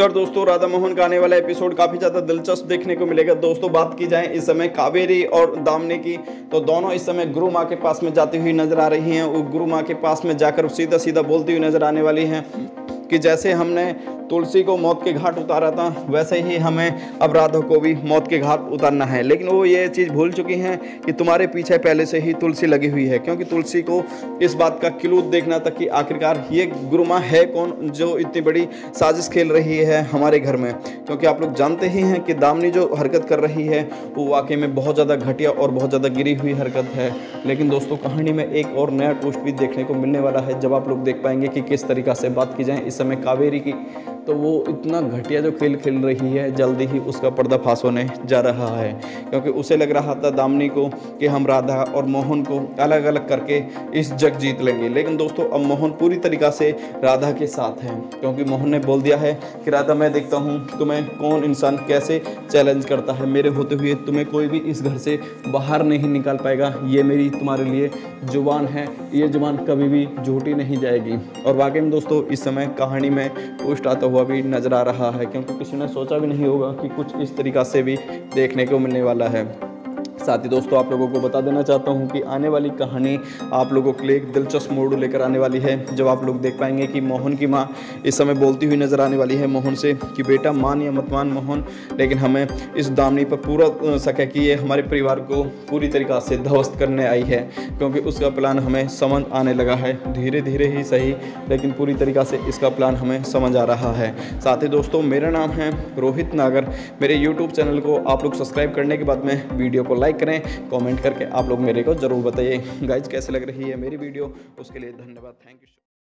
नमस्कार दोस्तों, राधा मोहन का आने वाला एपिसोड काफ़ी ज़्यादा दिलचस्प देखने को मिलेगा। दोस्तों बात की जाए इस समय कावेरी और दामिनी की, तो दोनों इस समय गुरु माँ के पास में जाती हुई नजर आ रही हैं। वो गुरु माँ के पास में जाकर सीधा सीधा बोलती हुई नजर आने वाली हैं कि जैसे हमने तुलसी को मौत के घाट उतारा था, वैसे ही हमें अब राधा को भी मौत के घाट उतारना है। लेकिन वो ये चीज़ भूल चुकी हैं कि तुम्हारे पीछे पहले से ही तुलसी लगी हुई है, क्योंकि तुलसी को इस बात का क्लू देखना था कि आखिरकार ये गुरु माँ है कौन जो इतनी बड़ी साजिश खेल रही है हमारे घर में। क्योंकि आप लोग जानते ही हैं कि दामिनी जो हरकत कर रही है वो वाकई में बहुत ज़्यादा घटिया और बहुत ज़्यादा गिरी हुई हरकत है। लेकिन दोस्तों कहानी में एक और नया ट्विस्ट भी देखने को मिलने वाला है, जब आप लोग देख पाएंगे कि किस तरीक़ा से बात की जाए इस समय कावेरी की, तो वो इतना घटिया जो खेल खेल रही है जल्दी ही उसका पर्दाफाश होने जा रहा है। क्योंकि उसे लग रहा था दामिनी को कि हम राधा और मोहन को अलग अलग करके इस जग जीत लेंगे, लेकिन दोस्तों अब मोहन पूरी तरीक़ा से राधा के साथ है। क्योंकि मोहन ने बोल दिया है कि राधा मैं देखता हूँ तुम्हें कौन इंसान कैसे चैलेंज करता है, मेरे होते हुए तुम्हें कोई भी इस घर से बाहर नहीं निकाल पाएगा। ये मेरी तुम्हारे लिए जुबान है, ये जुबान कभी भी झूठी नहीं जाएगी। और वाकई में दोस्तों इस समय कहानी में पोस्ट आता हुआ भी नज़र आ रहा है, क्योंकि किसी ने सोचा भी नहीं होगा कि कुछ इस तरीक़ा से भी देखने को मिलने वाला है। साथ ही दोस्तों आप लोगों को बता देना चाहता हूं कि आने वाली कहानी आप लोगों के लिए एक दिलचस्प मोड़ लेकर आने वाली है, जब आप लोग देख पाएंगे कि मोहन की माँ इस समय बोलती हुई नज़र आने वाली है मोहन से कि बेटा मान या मत मान मोहन, लेकिन हमें इस दामिनी पर पूरा शक है कि ये हमारे परिवार को पूरी तरीक़ा से ध्वस्त करने आई है। क्योंकि उसका प्लान हमें समझ आने लगा है, धीरे धीरे ही सही, लेकिन पूरी तरीक़ा से इसका प्लान हमें समझ आ रहा है। साथ ही दोस्तों मेरा नाम है रोहित नागर, मेरे यूट्यूब चैनल को आप लोग सब्सक्राइब करने के बाद में वीडियो को लाइक करें, कमेंट करके आप लोग मेरे को ज़रूर बताइए गाइज कैसे लग रही है मेरी वीडियो। उसके लिए धन्यवाद, थैंक यू।